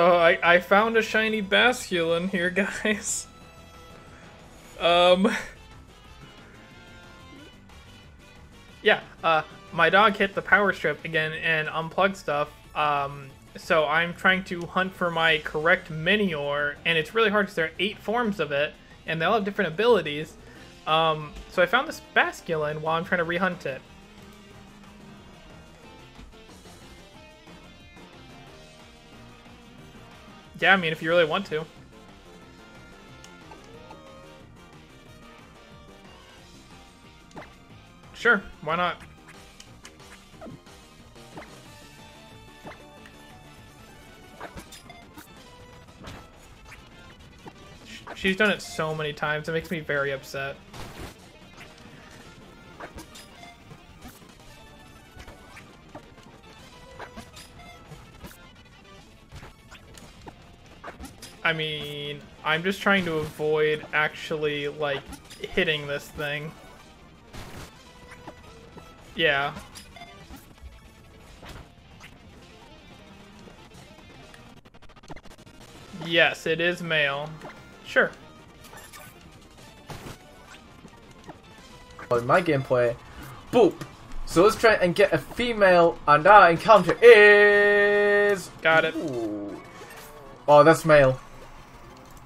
So I found a shiny Basculin here, guys. Yeah, my dog hit the power strip again and unplugged stuff, so I'm trying to hunt for my correct Minior, and it's really hard because there are 8 forms of it, and they all have different abilities. So I found this Basculin while I'm trying to rehunt it. Yeah, I mean, if you really want to. Sure, why not? She's done it so many times, it makes me very upset. I mean, I'm just trying to avoid actually, like, hitting this thing. Yeah. Yes, it is male. Sure. On my gameplay, boop. So let's try and get a female, and our encounter is... Got it. Ooh. Oh, that's male.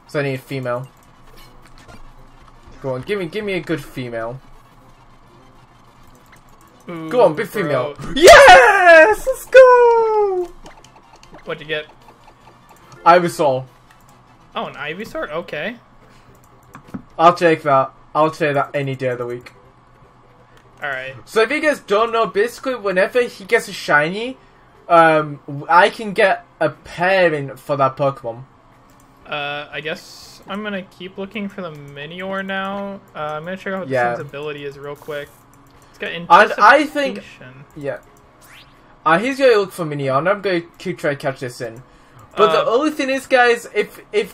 So I need a female. Go on, give me a good female. Ooh, go on, big female. Yes! Let's go! What'd you get? Ivysaur. Oh, an Ivysaur? Okay. I'll take that. I'll take that any day of the week. Alright. So if you guys don't know, basically whenever he gets a shiny, I can get a pairing for that Pokemon. I guess I'm gonna keep looking for the Minior now. I'm gonna check out what this thing's ability is real quick. It's got anticipation. I think, yeah. He's gonna look for Minior, and I'm gonna keep trying to catch this in. But the only thing is, guys,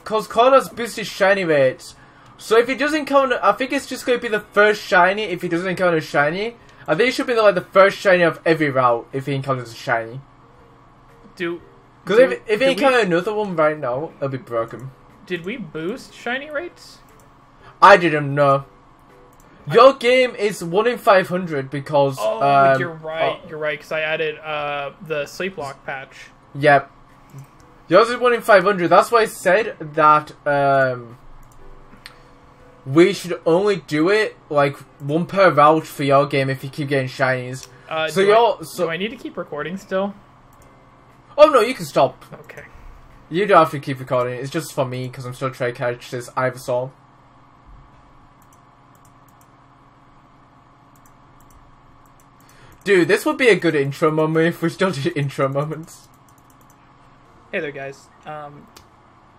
cause Corner's boosted shiny rates, so if he doesn't encounter, I think it's just gonna be the first shiny. If he doesn't encounter a shiny, I think it should be like the first shiny of every route if he encounters a shiny. Cause if he encounters another one right now, it'll be broken. Did we boost shiny rates? I didn't know. Your game is 1 in 500 because. Oh, you're right. You're right. Cause I added the Sleeplock patch. Yep. Yours is 1 in 500, that's why I said that we should only do it, like, one per route for your game if you keep getting shinies. Do I need to keep recording still? Oh no, you can stop. Okay. You don't have to keep recording, it's just for me, because I'm still trying to catch this Ivysaur. Dude, this would be a good intro moment if we still did intro moments. Hey there, guys.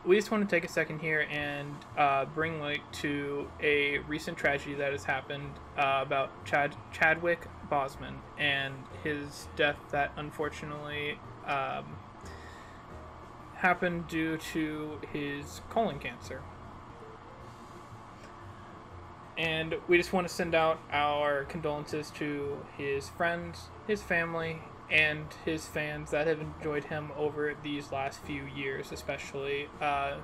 We just want to take a second here and bring light to a recent tragedy that has happened about Chadwick Bosman and his death that unfortunately happened due to his colon cancer. And we just want to send out our condolences to his friends, his family, and his fans that have enjoyed him over these last few years, especially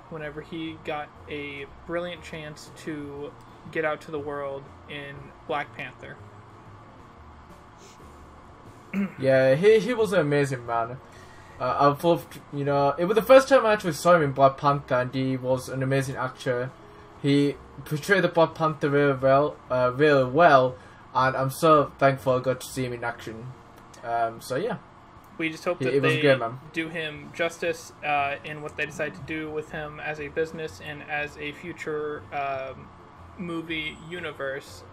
whenever he got a brilliant chance to get out to the world in Black Panther. Yeah, he was an amazing man. I've loved, you know, it was the first time I actually saw him in Black Panther, and he was an amazing actor. He portrayed the Black Panther really well, and I'm so thankful I got to see him in action. So yeah, we just hope that they do him justice in what they decide to do with him as a business and as a future movie universe.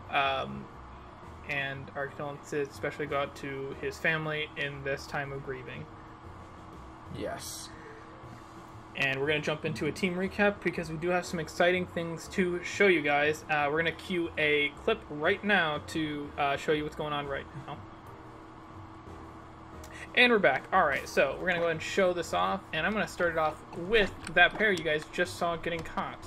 And our condolences especially go out to his family in this time of grieving. Yes. And we're going to jump into a team recap because we do have some exciting things to show you guys. We're going to cue a clip right now to show you what's going on right now. And we're back. Alright, so we're going to go ahead and show this off, and I'm going to start it off with that pair you guys just saw getting caught.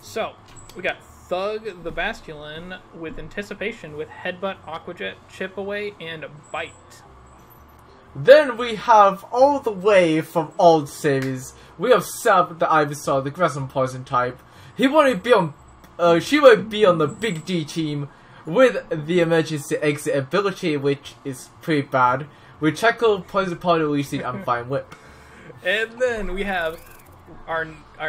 So, we got Thug the Basculin with Anticipation with Headbutt, Aqua Jet, Chip Away, and Bite. Then we have, all the way from old series, we have Sub the Ivysaur, the Grass and Poison type. He won't be on, she won't be on the Big D team with the Emergency Exit ability, which is pretty bad. We tackle Poison Powder, Lucid, and Fine Whip. And then we have our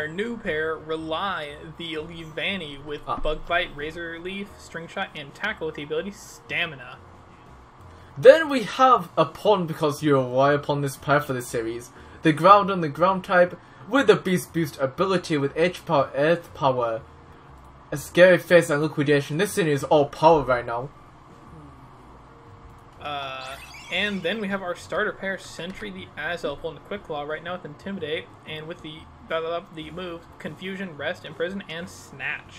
new pair, Rely the Leavanny, with Bug Bite, Razor Leaf, String Shot, and Tackle with the ability Stamina. Then we have a pawn, because you rely upon this pair for this series, the Ground on the Ground type, with the Beast Boost ability with Earth Power, a Scary Face, and Liquidation. This thing is all power right now. And then we have our starter pair, Sentry the Azelf, on the Quick Claw right now with Intimidate, and with the moves Confusion, Rest, Imprison, and Snatch.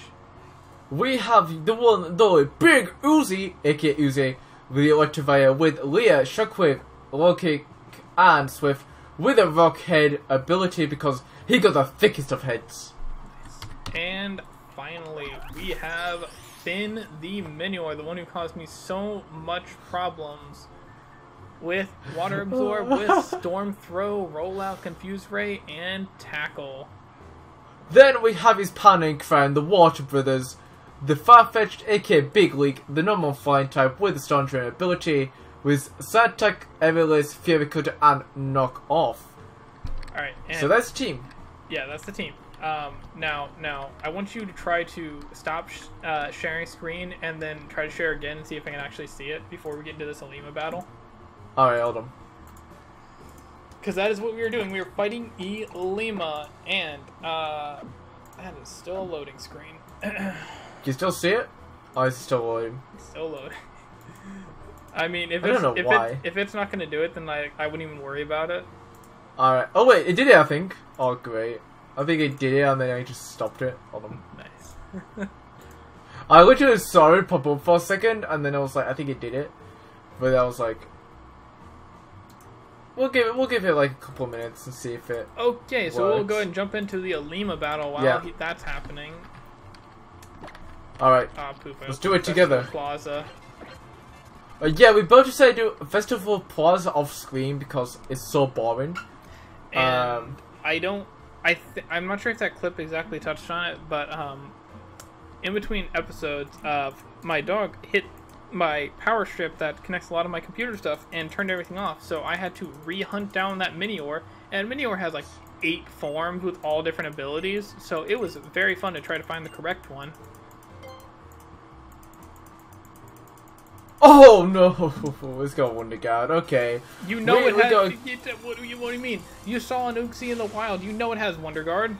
We have the one, the big Uzi, aka Uzi, with the Electivire, with Leah, Shockwave, Low Kick, and Swift, with a Rock Head ability because he got the thickest of heads. And finally, we have Finn the Minior, the one who caused me so much problems with Water Absorb, with Storm Throw, Rollout, Confuse Ray, and Tackle. Then we have his Panic Crown, the Water Brothers, the Farfetch'd, aka Big Leak, the normal flying type with the Storm Drain ability, with Sand Attack, Everlace, Fury Cutter, and Knock Off. Alright, so that's the team. Yeah, that's the team. Now, I want you to try to stop sharing screen and then try to share again and see if I can actually see it before we get into this Ilima battle. Alright, hold on. Because that is what we were doing. We were fighting Ilima, and that is still a loading screen. Can you still see it? Oh, it's still loading. It's still loading. I mean, if it's not going to do it, then I wouldn't even worry about it. Alright. Oh, wait, it did it, I think. Oh, great. I think it did it, and then I just stopped it. Hold on. Nice. I literally saw it pop up for a second, and then I was like, I think it did it. But I was like, We'll give it like a couple minutes and see if it works. So we'll go ahead and jump into the Ilima battle while that's happening. Alright, let's do it together. Plaza. Yeah, we both decided to do Festival Plaza off screen because it's so boring. And I'm not sure if that clip exactly touched on it, but in between episodes, my dog hit my power strip that connects a lot of my computer stuff and turned everything off, so I had to re-hunt down that Minior, and Minior has like 8 forms with all different abilities, so it was very fun to try to find the correct one. Oh no, it's got Wonder Guard, okay. You know it has, what do you mean? You saw an Uzi in the wild, you know it has Wonder Guard.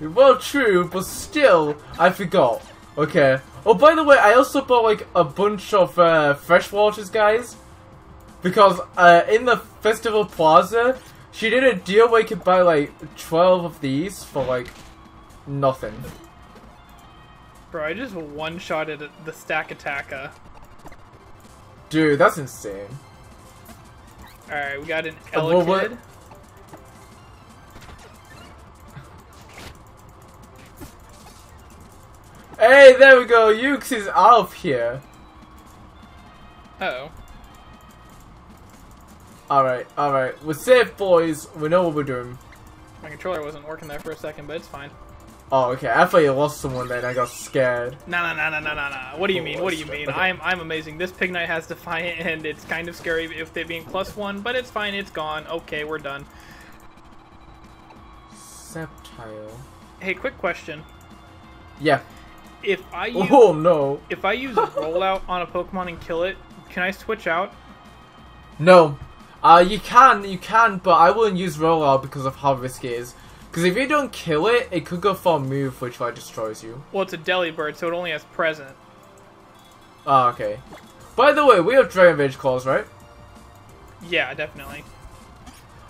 Well, true, but still, I forgot. Okay. Oh, by the way, I also bought like a bunch of fresh waters, guys, because in the Festival Plaza, she did a deal where you could buy like 12 of these for like nothing. Bro, I just one-shotted the Stack Attacker. Dude, that's insane. All right, we got an Elekid. Hey, there we go, Yukes is out here. Uh-oh. Alright. We're safe, boys. We know what we're doing. My controller wasn't working there for a second, but it's fine. Oh, okay. I thought you lost someone then. I got scared. Nah. What do you mean? What do you mean? Okay. I'm amazing. This Pig Knight has Defiant, and it's kind of scary if they being +1, but it's fine. It's gone. Okay, we're done. Sceptile. Hey, quick question. Yeah. If I use, if I use Rollout on a Pokemon and kill it, can I switch out? No. You can, but I wouldn't use Rollout because of how risky it is. Because if you don't kill it, it could go for a move, which like destroys you. Well, it's a Delibird, so it only has Present. Ah, okay. By the way, we have Dragon Rage Claws, right? Yeah, definitely.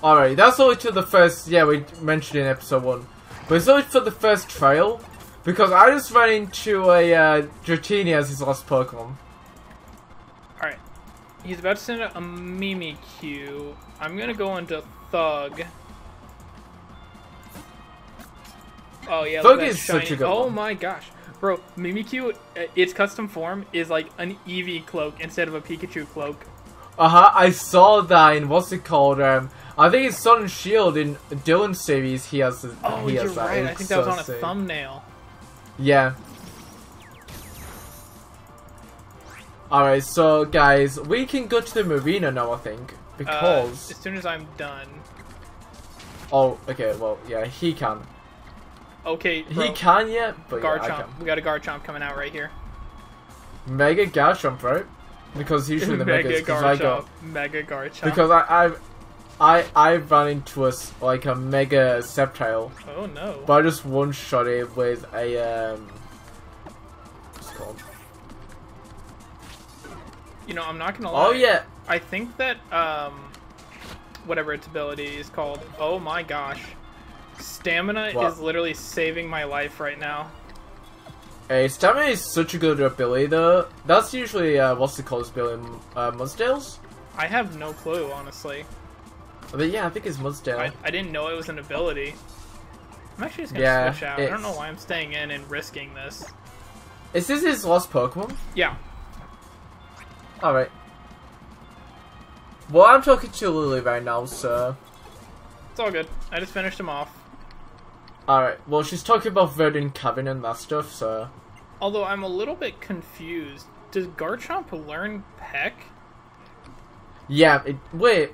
Alright, that's only to the first, yeah, we mentioned in episode 1. But it's only for the first trail. Because I just ran into a Dratini as his last Pokemon. Alright. He's about to send out a Mimikyu. I'm gonna go into Thug. Oh yeah, Thug is shiny. Such a good one. My gosh. Bro, Mimikyu, its custom form is like an Eevee cloak instead of a Pikachu cloak. I saw that in, what's it called, I think it's Sun and Shield in Dylan's series, he has that. Oh, he has right, I think that was on a thumbnail. Yeah. Alright, so guys, we can go to the marina now, I think, because... as soon as I'm done. Oh, okay, well, yeah, he can. Okay, bro. He can, yeah, but Garchomp. Yeah, I can. We got a Garchomp coming out right here. Mega Garchomp, right? Because usually the Megas, because I got... Mega Garchomp. Because I ran into a, like, a Mega Sceptile. Oh, no. But I just one-shot it with a, what's it called? You know, I'm not gonna lie. Oh, yeah. I think that, whatever its ability is called. Oh, my gosh. Stamina is literally saving my life right now. Hey, Stamina is such a good ability, though. That's usually, what's it called, ability? Mudsdale's? I have no clue, honestly. But yeah, I think it's Mudsdale. I didn't know it was an ability. I'm actually just gonna switch out. I don't know why I'm staying in and risking this. Is this his last Pokemon? Yeah. Alright. Well, I'm talking to Lily right now, so... It's all good. I just finished him off. Alright, well, she's talking about Verdant Cavern and that stuff, so... Although, I'm a little bit confused. Does Garchomp learn Peck? Yeah, wait...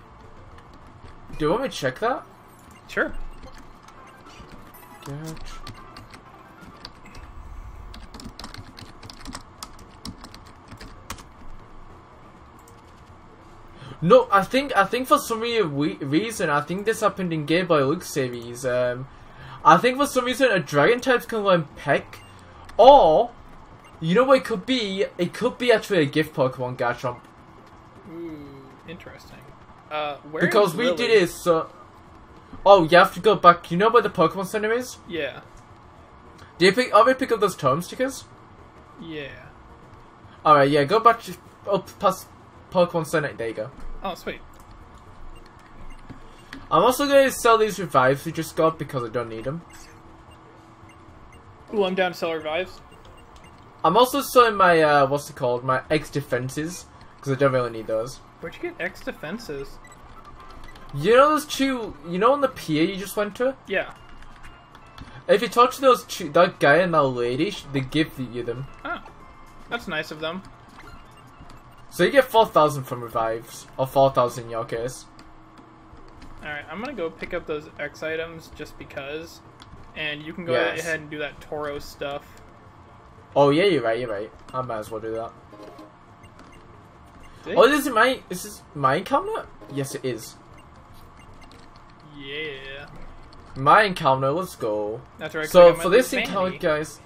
Do you want me to check that? Sure. No, I think for some reason, I think this happened in Game Boy Luke series. I think for some reason a Dragon type can learn Peck, or you know what it could be? It could be actually a gift Pokemon Garchomp. Ooh, interesting. Where because we did it, so... Oh, you have to go back. You know where the Pokemon Center is? Yeah. Do you pick up those Tome stickers? Yeah. Alright, yeah, go back to, up past Pokemon Center. There you go. Oh, sweet. I'm also going to sell these revives we just got because I don't need them. Ooh, I'm down to sell revives. I'm also selling my, what's it called? My X defenses, because I don't really need those. Where'd you get X defenses? You know those two, you know on the pier you just went to? Yeah. If you talk to those two, that guy and that lady, they give you them. Oh, that's nice of them. So you get 4,000 from revives, or 4,000 in your case. Alright, I'm gonna go pick up those X items just because, and you can go ahead and do that Tauros stuff. Oh yeah, you're right. I might as well do that. Oh, is this my encounter? Yes, it is. Yeah. My encounter. Let's go. That's right. So for this encounter, guys.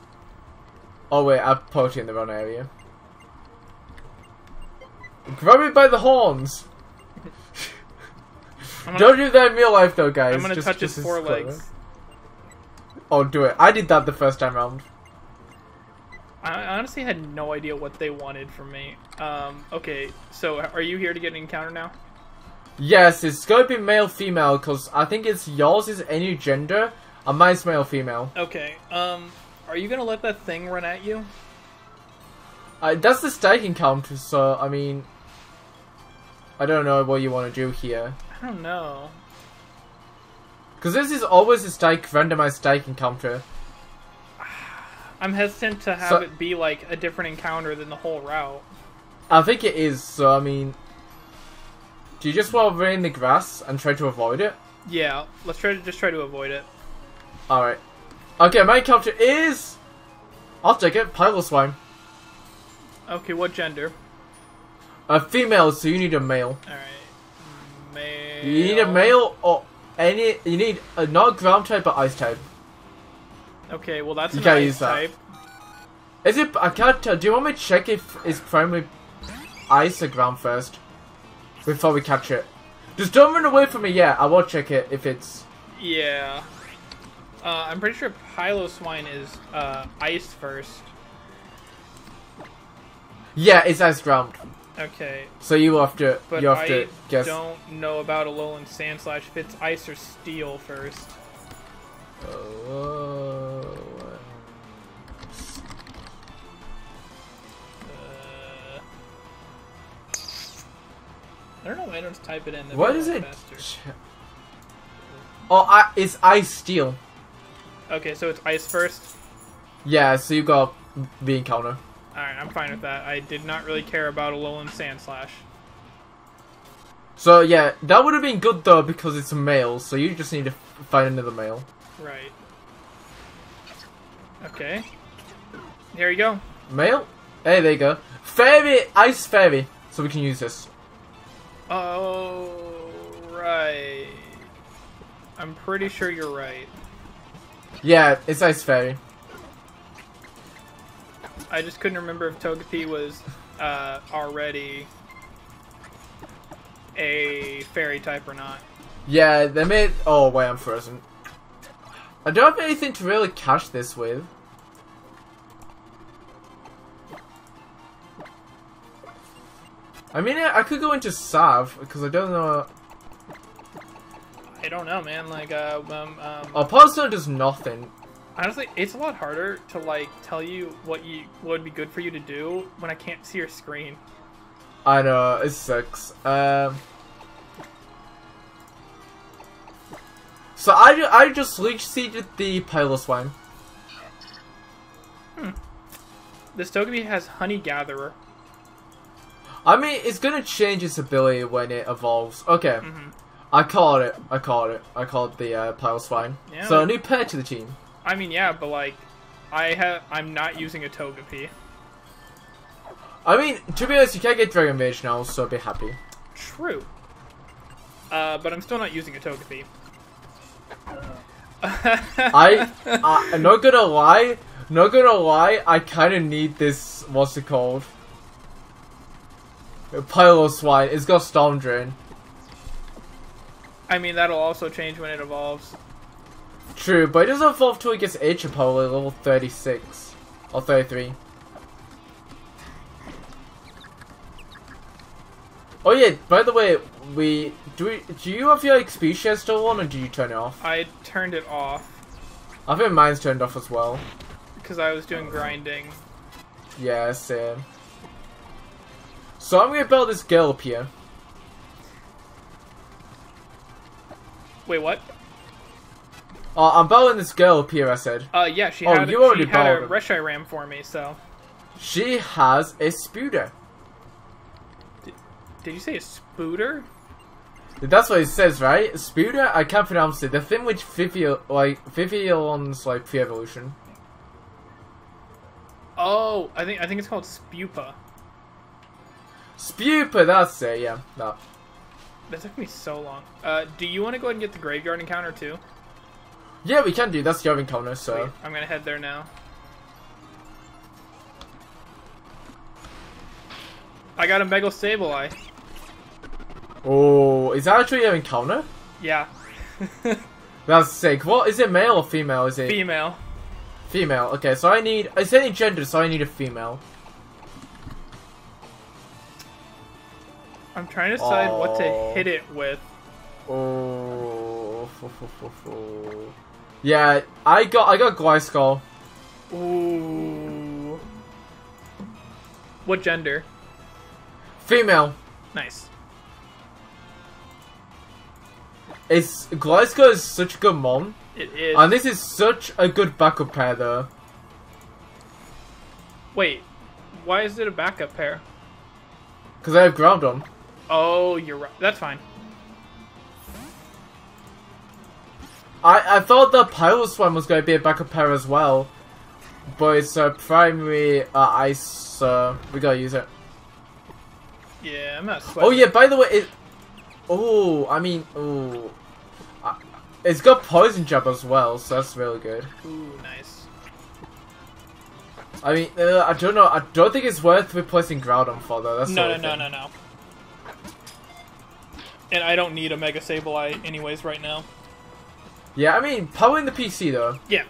Oh wait, I poked in the wrong area. Grab it by the horns. Don't do that in real life, though, guys. I'm gonna touch his forelegs. Oh, do it! I did that the first time round. I honestly had no idea what they wanted from me. Okay, so are you here to get an encounter now? Yes, it's going to be male-female, because I think it's yours is any gender, and mine's male-female. Okay, are you going to let that thing run at you? That's the stake encounter, so, I mean... I don't know what you want to do here. I don't know. Because this is always a stake, randomized stake encounter. I'm hesitant to have it be, like, a different encounter than the whole route. I think it is, so, I mean... Do you just want to run in the grass and try to avoid it? Yeah, let's try to avoid it. Alright. Okay, my encounter is... I'll take it, Piloswine. Okay, what gender? A female, so you need a male. Alright. Male... You need a male or any... You need a not ground type, but ice type. Okay, well that's an ice type. Is it? I can't tell. Do you want me to check if it's primary ice or ground first before we catch it? Just don't run away from me. Yeah, I will check it if it's. Yeah. I'm pretty sure Piloswine is ice first. Yeah, it's ice ground. Okay. So you have to. But you have to guess. I don't know about Alolan Sandslash if it's ice or steel first. I don't know why I don't type it in. What is it? Oh, it's Ice Steel. Okay, so it's Ice first? Yeah, so you got the encounter. Alright, I'm fine with that. I did not really care about Alolan Sandslash. So yeah, that would have been good though because it's a male, so you just need to find another male. Right. Okay. Here you go. Male? Hey, there you go. Fairy! Ice Fairy! So we can use this. Oh, right. I'm pretty sure you're right. Yeah, it's Ice Fairy. I just couldn't remember if Togepi was already a fairy type or not. Yeah, they made... Oh, wait, I'm frozen. I don't have anything to really catch this with. I mean, I could go into Sav, because I don't know... I don't know, man, like, Oh, Piloswine does nothing. Honestly, it's a lot harder to, like, tell you what would be good for you to do when I can't see your screen. I know, it sucks. So I just Leech Seeded the Piloswine. Hmm. This Togepi has Honey Gatherer. I mean, it's gonna change its ability when it evolves. Okay. Mm-hmm. I called the Piloswine. Yeah, so a new pet to the team. I mean, yeah, but like, I'm not using a Togepi. I mean, to be honest, you can't get Dragon Mage now, so be happy. True. But I'm still not using a Togepi. I'm not gonna lie, I kinda need this, what's it called? Piloswine, it's got Storm Drain. I mean, that'll also change when it evolves. True, but it doesn't evolve till it gets Ancient Power at level 36. Or 33. Oh yeah, by the way, do you have your XP share still on, or do you turn it off? I turned it off. I think mine's turned off as well. Because I was doing grinding. Yeah, same. So I'm gonna build this girl up here. Wait, what? Oh, I'm building this girl up here, I said. Yeah, she had a Reshiram for me, so... She has a Spewpa. Did you say a Spewpa? That's what it says, right? Spewpa? I can't pronounce it. The thing with Fifi Alon's, like, pre-evolution. Oh, I think it's called Spewpa. Spewpa, that's it, yeah. No. That took me so long. Do you want to go ahead and get the graveyard encounter too? Yeah, we can do. That's the other encounter, so... Wait, I'm gonna head there now. I got a Mega Sableye. Oh, is that actually an encounter? Yeah. That's sick. What, is it male or female, is it? Female. Female, okay, so I need... It's any gender, so I need a female. I'm trying to decide what to hit it with. Oh, yeah, I got Gleisgall. Ooh. What gender? Female. Nice. Gleisgall is such a good mom. It is. And this is such a good backup pair, though. Wait, why is it a backup pair? Because I have ground on. Oh, you're right. That's fine. I thought the Piloswine was going to be a backup pair as well. But it's a primary ice, so we gotta use it. Yeah, I'm not sweating. Oh yeah, by the way, it's got Poison Jab as well, so that's really good. Ooh, nice. I mean, I don't know, I don't think it's worth replacing Groudon for though, that's No. And I don't need a Mega Sableye anyways right now. Yeah, I mean, powering the PC though. Yeah.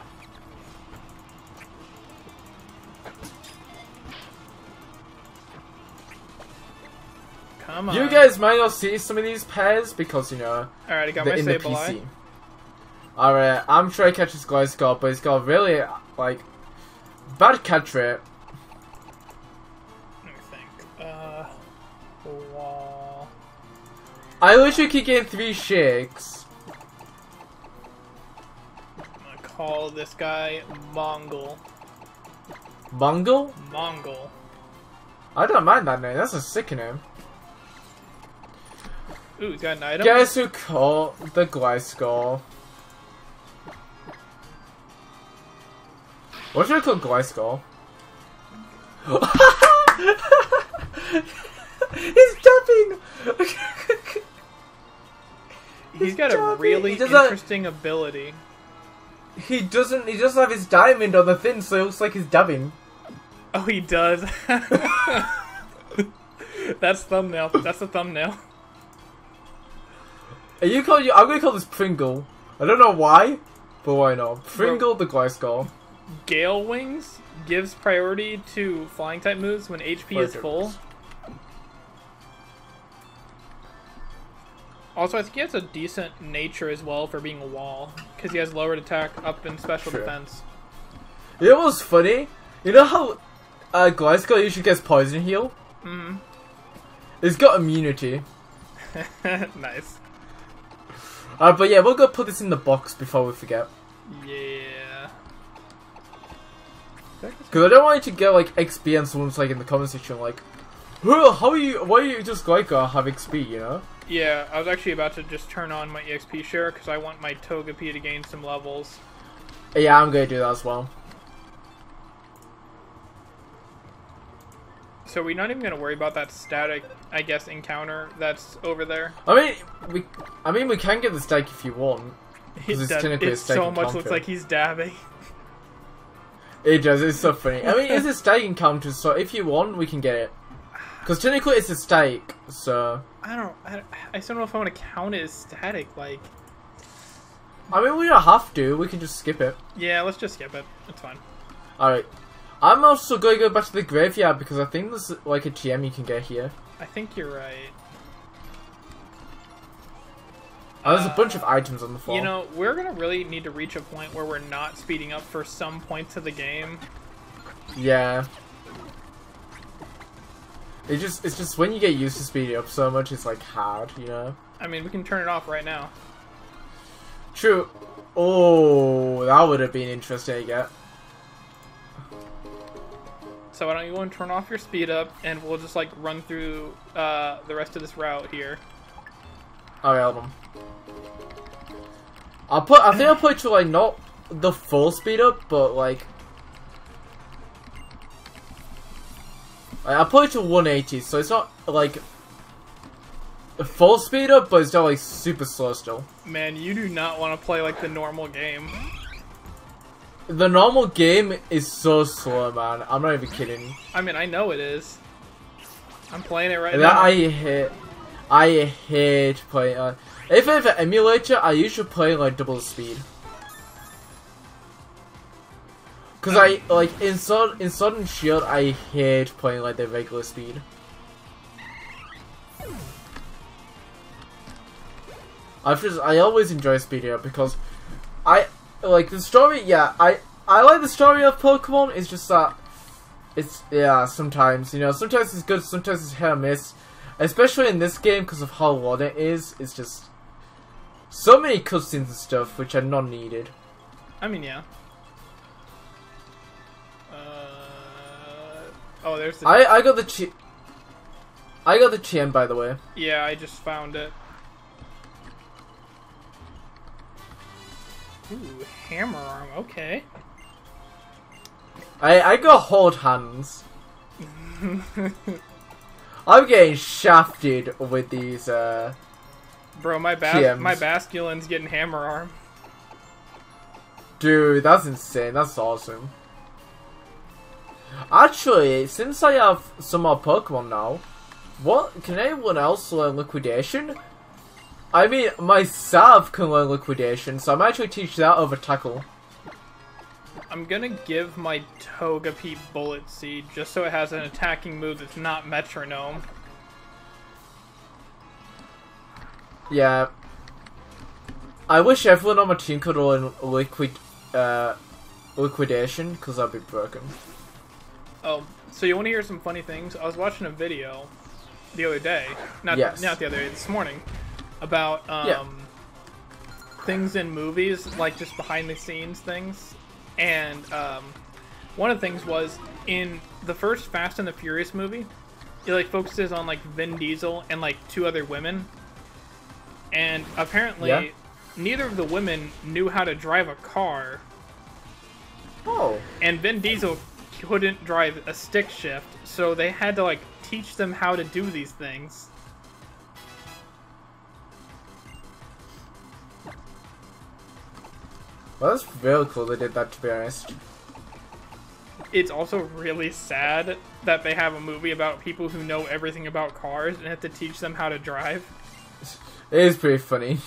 Come on. You guys might not see some of these pairs because, you know, alright, I got my Sableye. Alright, I'm sure I catch this Gleiscor, but it's got really, like, bad catch rate. Let me think. I wish we could get 3 shakes. I'm gonna call this guy Mongol. Mongol? Mongol. I don't mind that name. That's a sick name. Ooh, he's got an item. Guess who caught the Gleisgall? What should I call Gleisgall? He's jumping! He's got jumping. A really interesting ability. He doesn't have his diamond on the fin, so it looks like he's dubbing. Oh, he does. That's thumbnail. That's the thumbnail. Are you calling you? I'm gonna call this Pringle. I don't know why, but why not? Pringle the Glyscal. Gale Wings gives priority to flying type moves when HP is full. Also, I think he has a decent nature as well for being a wall, because he has lowered attack, up in special defense. You know what's funny? You know how Gleiscal usually gets poison heal? Mm-hmm. It's got immunity. Nice. But yeah, we'll go put this in the box before we forget. Yeah. Because I don't want you to get like XP and someone's like in the comment section like, how are you? Why are you just like have XP? You know? Yeah, I was actually about to just turn on my EXP share because I want my Togepi to gain some levels. Yeah, I'm gonna do that as well. So we're not even gonna worry about that static, I guess, encounter that's over there. I mean, we can get the static if you want. It's so much looks like he's dabbing. It does. It's so funny. I mean, it's a static encounter, so if you want, we can get it. Because technically, it's a static, so. I still don't know if I want to count it as static. Like, I mean, we don't have to. We can just skip it. Yeah, let's just skip it. It's fine. All right. I'm also going to go back to the graveyard because I think there's like a TM you can get here. I think you're right. Oh, there's a bunch of items on the floor. You know, we're going to really need to reach a point where we're not speeding up for some points of the game. Yeah. It's just when you get used to speeding up so much, it's like hard, you know? I mean, we can turn it off right now. True. Oh, that would have been interesting to get. So why don't you go and turn off your speed up, and we'll just like run through the rest of this route here. Alright, album. I think I'll put it to like not the full speed up, but like I'll put it to 180, so it's not like full speed up, but it's not like super slow still. Man, you do not want to play like the normal game. The normal game is so slow, man. I'm not even kidding. I mean, I know it is. I'm playing it right now. I hate playing. If I have an emulator, I usually play like double speed. Cause I like in Sword and Shield, I hate playing like the regular speed. I always enjoy speeding up because like the story, yeah, I like the story of Pokemon. It's just that it's sometimes sometimes it's good, sometimes it's hit or miss, especially in this game because of how long it is. It's just so many cutscenes and stuff which are not needed. I mean, yeah. Oh, there's the I got the TM, by the way. Yeah, I just found it. Ooh, hammer arm, okay. I got hold hands. I'm getting shafted with these Bro, my Basculin's getting hammer arm. Dude, that's insane, that's awesome. Actually, since I have some more Pokemon now, can anyone else learn liquidation? I mean, my Sub can learn liquidation, so I might actually teach that over tackle. I'm gonna give my Togepi Bullet Seed just so it has an attacking move that's not Metronome. Yeah. I wish everyone on my team could learn liquidation, because I'd be broken. Oh, so you want to hear some funny things? I was watching a video the other day. Not the other day, this morning. about things in movies, like just behind the scenes things. And one of the things was in the first Fast and the Furious movie, it like focuses on like Vin Diesel and like two other women. And apparently neither of the women knew how to drive a car. Oh. And Vin Diesel couldn't drive a stick shift, so they had to like teach them how to do these things. Well, that's really cool they did that, to be honest. It's also really sad that they have a movie about people who know everything about cars and have to teach them how to drive. It is pretty funny.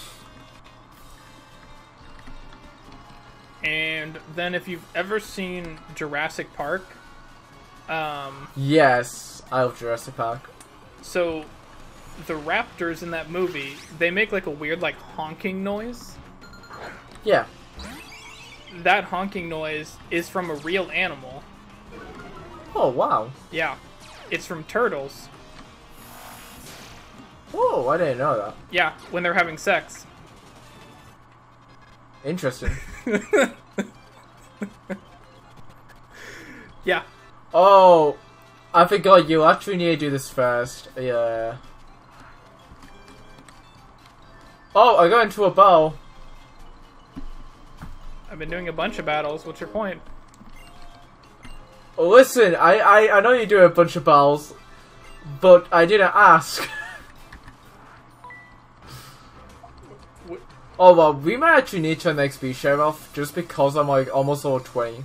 And then if you've ever seen Jurassic Park... Yes, I love Jurassic Park. So, the raptors in that movie, they make like a weird like honking noise. Yeah. That honking noise is from a real animal. Oh, wow. Yeah. It's from turtles. Oh, I didn't know that. Yeah, when they're having sex. Interesting. Yeah. Oh, I forgot you actually need to do this first. Yeah. Oh, I got into a battle. I've been doing a bunch of battles. What's your point? Listen, I know you do a bunch of battles, but I didn't ask. Oh well, we might actually need to turn the XP share off, just because I'm like almost level 20.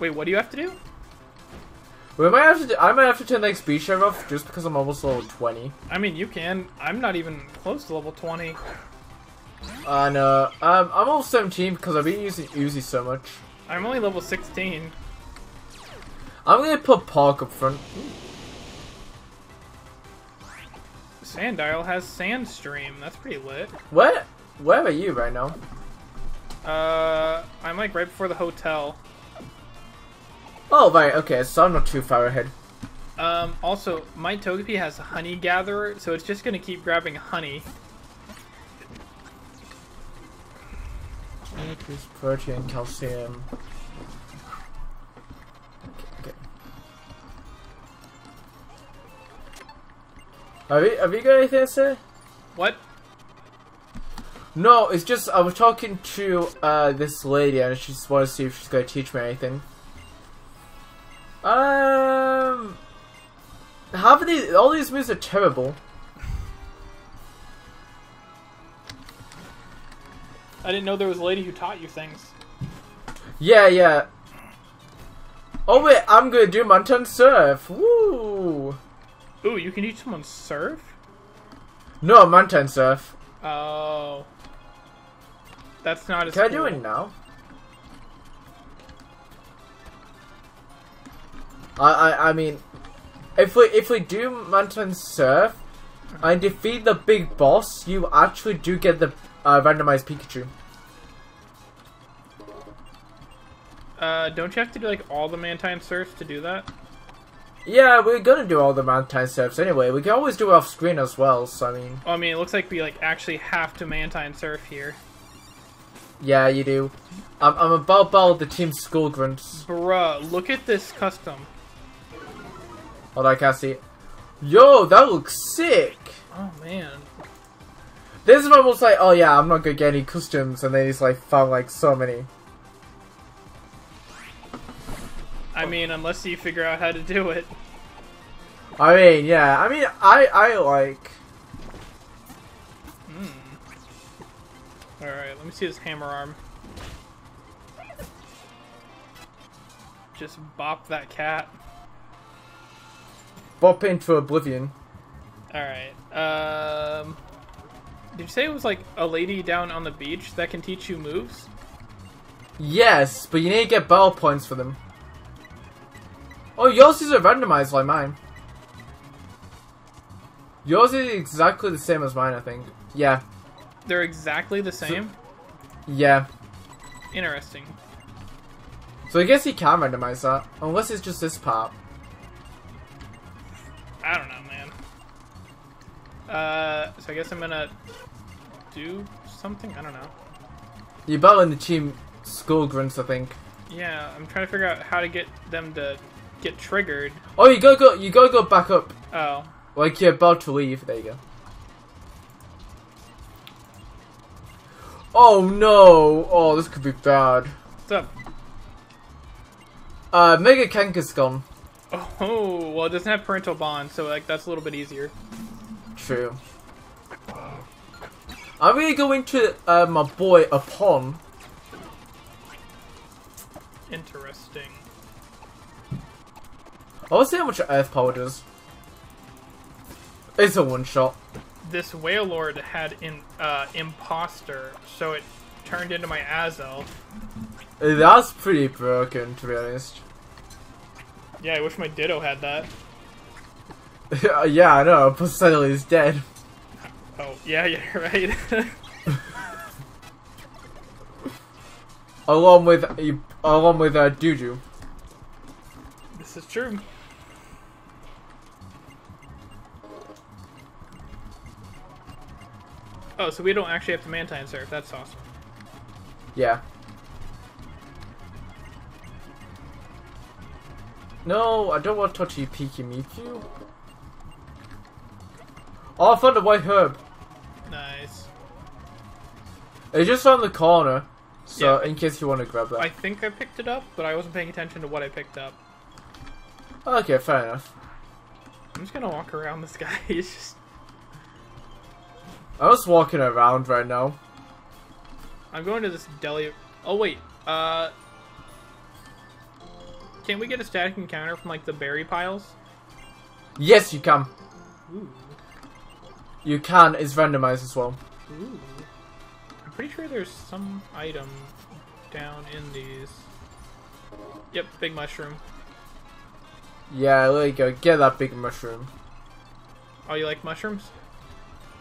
Wait, what do you have to do? We might have to. I might have to turn the XP share off, just because I'm almost level 20. I mean, you can. I'm not even close to level 20. And I'm level 17 because I've been using Uzi so much. I'm only level 16. I'm gonna put Park up front. Sandile has Sandstream. That's pretty lit. What? Where are you right now? I'm like right before the hotel. Oh, right. Okay, so I'm not too far ahead. Also, my Togepi has Honey Gatherer, so it's just gonna keep grabbing honey. Increase protein, calcium. Okay. Have you got anything to say? What? No, it's just I was talking to this lady and she just wanted to see if she's gonna teach me anything. All these moves are terrible. I didn't know there was a lady who taught you things. Yeah, yeah. Oh wait, I'm gonna do Mantine Surf. Woo! Ooh, you can teach someone Surf? No, Mantine Surf. Oh. That's not as cool. Can I do it now? I mean, if we do Mantine Surf and defeat the big boss, you actually do get the randomized Pikachu. Don't you have to do like all the Mantine Surfs to do that? Yeah, we're gonna do all the Mantine Surfs anyway. We can always do it off screen as well, so I mean... Well, I mean, it looks like we like actually have to Mantine Surf here. Yeah, you do. I'm about ball the team school grunts. Bruh, look at this custom. Hold on, I can't see it. Yo, that looks sick! Oh, man. This is when we'll say, oh yeah, I'm not gonna get any customs, and they just like found like so many. I mean, unless you figure out how to do it. I mean, yeah. I mean, I like. All right, let me see this hammer arm. Just bop that cat. Bop into oblivion. All right. Did you say it was like a lady down on the beach that can teach you moves? Yes, but you need to get battle points for them. Oh, yours is randomized like mine. Yours is exactly the same as mine, I think. Yeah. They're exactly the same? So, yeah. Interesting. So I guess you can randomize that, unless it's just this part. I don't know, man. So I guess I'm gonna do something? I don't know. You're battling the team Skull Grunts, I think. Yeah, I'm trying to figure out how to get them to get triggered. Oh, you gotta go back up. Oh. Like you're about to leave. There you go. Oh no! Oh, this could be bad. What's up? Mega Kanker's gone. Oh, well, it doesn't have parental bond, so like that's a little bit easier. True. I'm gonna go into my boy Upon. Interesting. I want to see how much Earth Power does. It's a one shot. This Wailord had an imposter, so it turned into my Azelf. That's pretty broken, to be honest. Yeah, I wish my Ditto had that. Yeah, I know, but suddenly he's dead. Oh, yeah, you're right. along with Juju. This is true. Oh, so we don't actually have to Mantine Surf. That's awesome. Yeah. No, I don't want to touch you, Mimikyu. Oh, I found a white herb. Nice. It's just on the corner, so yeah, in case you want to grab that. I think I picked it up, but I wasn't paying attention to what I picked up. Okay, fair enough. I'm just gonna walk around this guy. He's just... I'm just walking around right now. I'm going to this deli. Oh wait, can we get a static encounter from like the berry piles? Yes, you can. Ooh. You can. It's randomized as well. Ooh. I'm pretty sure there's some item down in these. Yep, big mushroom. Yeah, there you go. Get that big mushroom. Oh, you like mushrooms?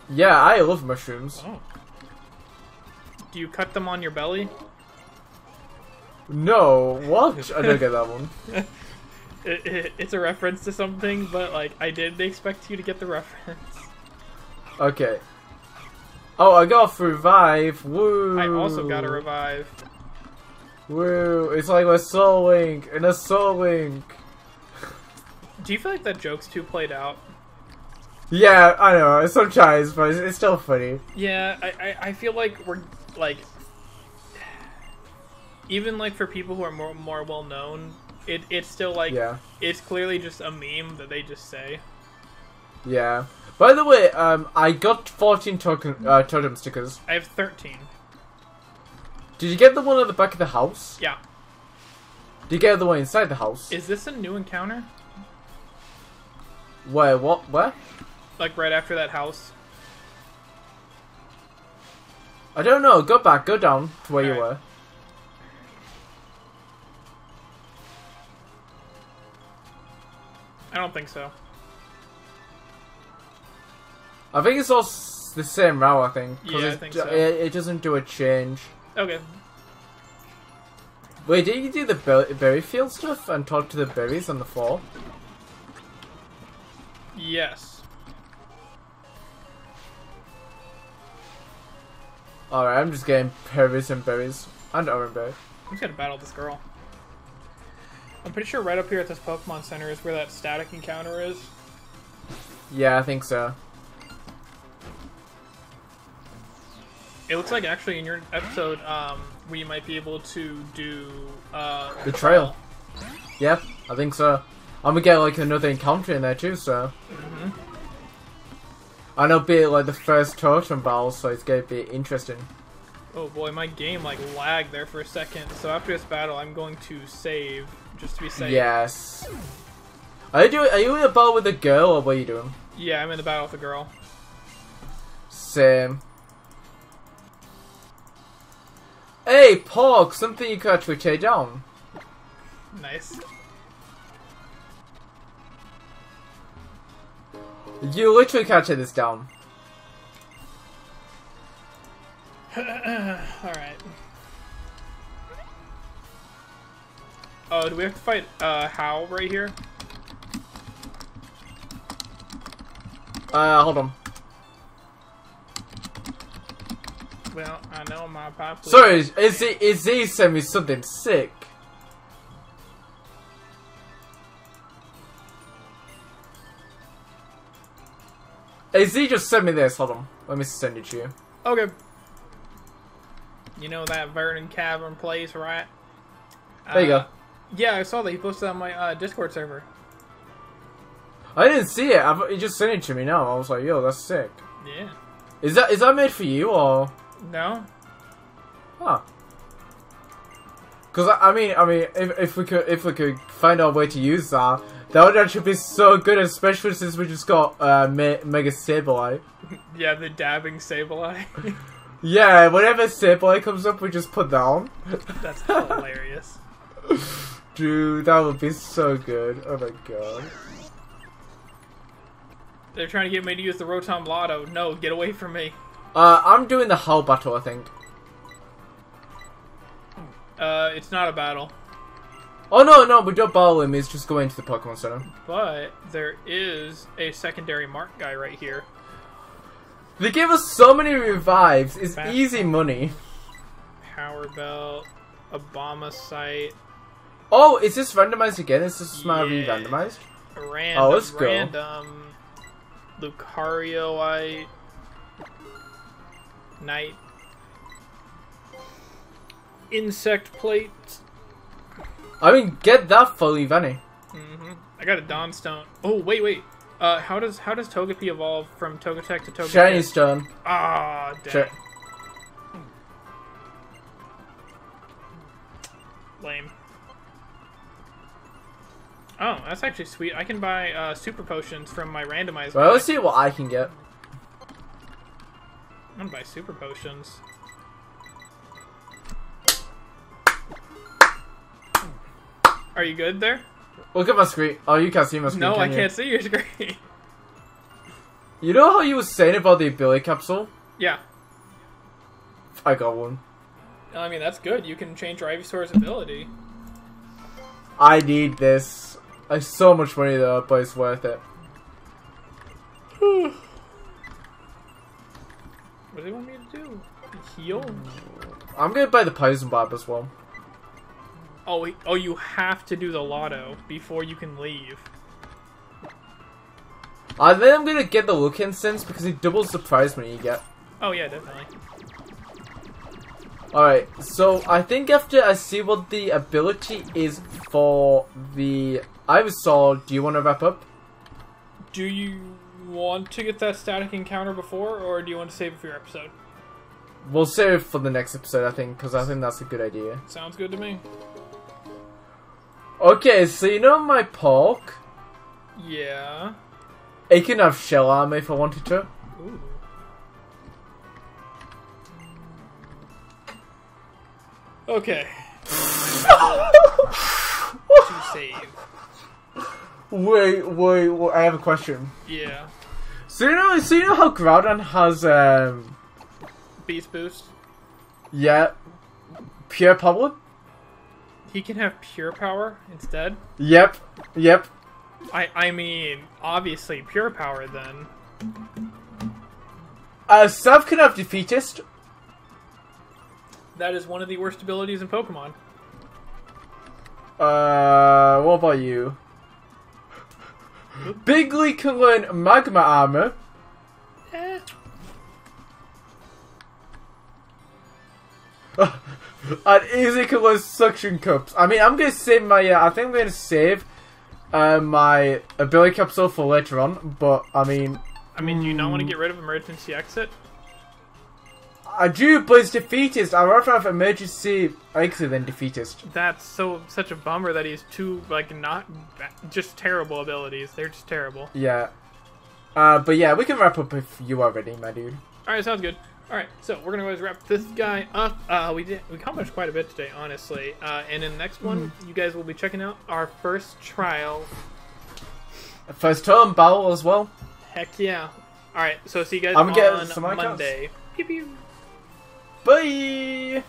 Yeah, I love mushrooms. Oh. Do you cut them on your belly? No, what? I don't get that one. It's a reference to something, but like I didn't expect you to get the reference. Okay. Oh, I got a revive. Woo! I also got a revive. Woo! It's like a soul link and a soul link. Do you feel like that joke's too played out? Yeah, I know, sometimes, but it's still funny. Yeah, I feel like we're, like, even, like, for people who are more well-known, it's still, like, yeah. It's clearly just a meme that they just say. Yeah. By the way, I got 14 totem stickers. I have 13. Did you get the one at the back of the house? Yeah. Did you get the one inside the house? Is this a new encounter? Wait, what? Where? Like right after that house. I don't know. Go back. Go down to where all you right. were. I don't think so. I think it's all the same route. I think. Yeah, I think so. It doesn't do a change. Okay. Wait, did you do the berry field stuff and talk to the berries on the floor? Yes. Alright, I'm just getting berries and berries. And orange berry. I'm just gonna battle this girl. I'm pretty sure right up here at this Pokemon Center is where that static encounter is. Yeah, I think so. It looks like actually in your episode, we might be able to do, the trail. Yep, I think so. I'm gonna get like another encounter in there too, so. Mm-hmm. And it'll be like the first totem battle, so it's gonna be interesting. Oh boy, my game like lagged there for a second. So after this battle, I'm going to save just to be safe. Yes. Are you in a battle with a girl, or what are you doing? Yeah, I'm in the battle with a girl. Same. Hey, Pork! Something you could actually take down. Nice. You literally can't take this down. Alright. Oh, do we have to fight Howl right here? Hold on. Well, I know my pop. Sorry, Izzy sent me something sick. Izzy just sent me this. Hold on, let me send it to you. Okay. You know that Vernon Cavern place, right? There you go. Yeah, I saw that you posted on my Discord server. I didn't see it. You just sent it to me now. I was like, yo, that's sick. Yeah. Is that made for you or? No. Huh. Cause I mean, if we could find our way to use that, that would actually be so good, especially since we just got Mega Sableye. Yeah, the dabbing Sableye. Yeah, whenever Sableye comes up, we just put down. That's hilarious. Dude, that would be so good. Oh my god. They're trying to get me to use the Rotom Lotto. No, get away from me. I'm doing the hull battle, I think. It's not a battle. Oh, no, we don't battle him. He's just going to the Pokemon Center. But there is a secondary mark guy right here. They gave us so many revives. It's Basculin. Easy money. Power Belt. Abomasite. Oh, is this randomized again? Is this my re-randomized? Random. Oh, let's go. Random. Lucarioite, Knight, Insect Plate. I mean, get that for Leavanny. Mm-hmm. I got a Dawnstone. Oh, wait. How does Togepi evolve from Togetic to Togepi? Shiny Stone. Ah, damn. Lame. Oh, that's actually sweet. I can buy super potions from my randomizer. Well, let's see what I can get. I'm gonna buy super potions. Are you good there? Look at my screen. Oh, you can't see my screen. No, I can't see your screen. You know how you were saying about the ability capsule? Yeah. I got one. I mean, that's good. You can change your Ivysaur's ability. I need this. I have so much money though, but it's worth it. What do they want me to do? Heal? I'm gonna buy the poison barb as well. Oh, you have to do the lotto before you can leave. I think I'm gonna get the look incense because it doubles the prize money you get. Oh yeah, definitely. Alright, so I think after I see what the ability is for the Ivysaur, do you want to wrap up? Do you want to get that static encounter before, or do you want to save it for your episode? We'll save it for the next episode, I think, because I think that's a good idea. Sounds good to me. Okay, so you know my Polk? Yeah. It can have Shell Armor if I wanted to. Ooh. Okay. To save. Wait, I have a question. Yeah. So you know how Groudon has Beast Boost? Yeah. Pure Power? He can have Pure Power instead? Yep. I mean, obviously Pure Power then. Sub can have Defeatist. That is one of the worst abilities in Pokemon. What about you? Bigley can learn Magma Armor. And Izzy can learn Suction Cups. I mean, I'm gonna save my. I think I'm gonna save my ability capsule for later on. But I mean, do you not want to get rid of Emergency Exit? I do, but it's Defeatist. I'd rather have Emergency Exit than Defeatist. That's such a bummer that he's two, like, not... just terrible abilities. They're just terrible. Yeah. But yeah, we can wrap up if you are ready, my dude. Alright, sounds good. Alright, so we're gonna always wrap this guy up. We accomplished quite a bit today, honestly. And in the next one, you guys will be checking out our first trial. First turn battle as well. Heck yeah. Alright, so see you guys on Monday. Pew pew. Bye!